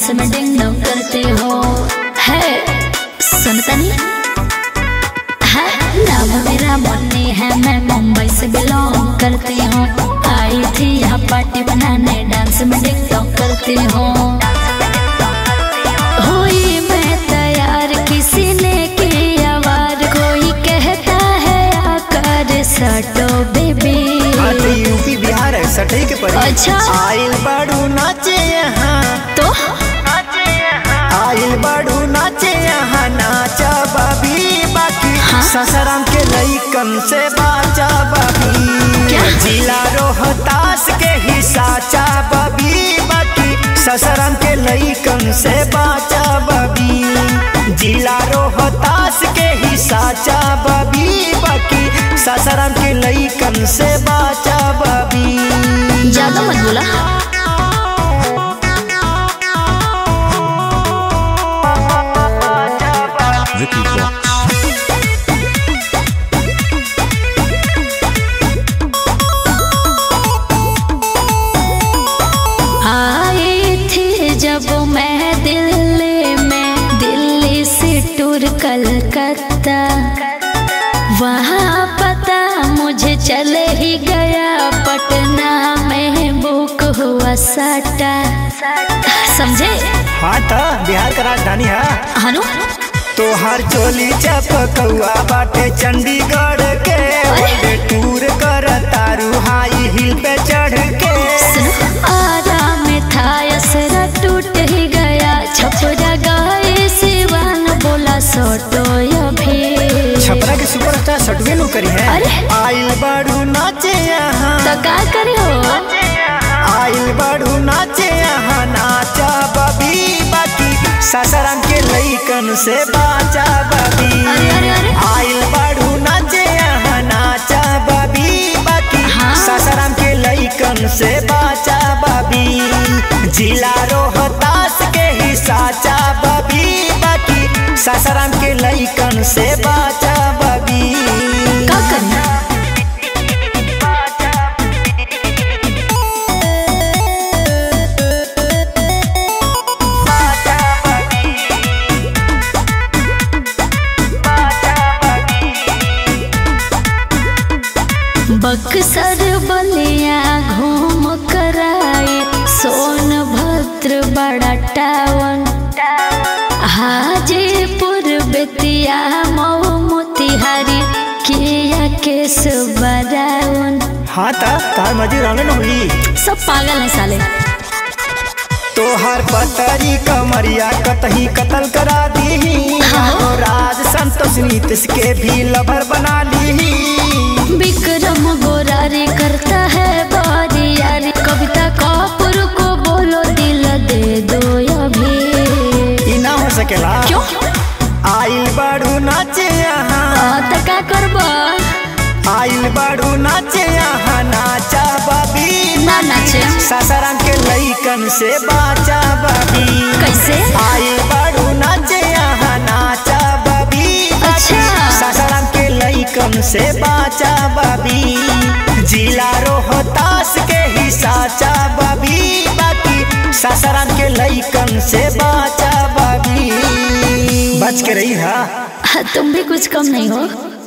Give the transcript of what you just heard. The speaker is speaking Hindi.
डांस में डिंग डोंग करते हो। है सुनता नहीं नाम मेरा मुन्नी है, मैं मुंबई से बिलोंग करती हूँ। आई थी यहाँ पार्टी बनाने, डांस में डिंग डोंग करती हूँ। हुई मैं तैयार, किसी ने किया वार, कोई कहता है आकर सटो बेबी। यूपी बिहार है सटे के पर अच्छा आयल बाड़ू नाचे यहाँ, तो आयल बाड़ू नाचे यहाँ, नाचा बाबी बाकी ससाराम के लइकन से बाचा बाबी, जिला रोहतास के ही साचा बाबी बाकी ससाराम के लइकन से बाचा बाबी, जिला रोहतास के ही साचा बाबी बाकी ससाराम के लइकन से बाचा बाबी। ज्यादा मत बोला कलकत्ता, वहाँ पता मुझे चल ही गया, पटना में बुक हुआ सटा। समझे? हाँ तो बिहार का राजधानी है तो हर चोली चपकौआ बाटे चंडीगढ़ के, बड़े टूर कर तारू हाई हिल पे चढ़ के, आराम था असरा टूट ही गया, छपरा गाए सिवान बोला सोटो अभी, छपरा के सुपरस्टार सटवे लो करी है। अरे आइल बाड़ू नाचे यहाँ, तो का करे हो आइल बाड़ू नाचे यहाँ, नाचा बाबी बाकी सासाराम के लइकन से बाचा बाबी, आइल बाड़ू नाचे यहाँ, नाचा बाबी बाकी सासाराम के लइकन से बाचा बाबी, जिला रोहतास के ही साचा बाबी बाकी सासाराम के लइकन से बाचा बाबी। का करना बक्सर बलिया घूम कराए, सोनभद्र बड़ा टावन, हाजीपुर बेतिया मऊ मोतिहारी किया केस बरावन। हाँ तार मजे रामन होली सब पागल है साले, तोहर पतरी कमरिया कतही कतल करा दी, यादव राज संतोष नीतीश के भी लभर बना ली, विक्रम गोरारी करता है बारी यारी, कविता कपूर को बोलो दिल दे दो अभी। ये ना हो सकेला क्यों? आइल बाड़ू नाचे यहाँ, तो का करबा आइल बाड़ू नाचे यहाँ, नाचा बाबी ना नाचे सासाराम के लइकन से बाचा बाबी, कैसे आइल बाड़ू नाचे यहाँ, नाचा बाबी अच्छा सासाराम के लइकन से बाचा बाबी, जिला रोहतास के ही साचा बाबी बाकी सासाराम के लइकन से बाचा बाबी। बच के रही हा, तुम भी कुछ कम नहीं हो।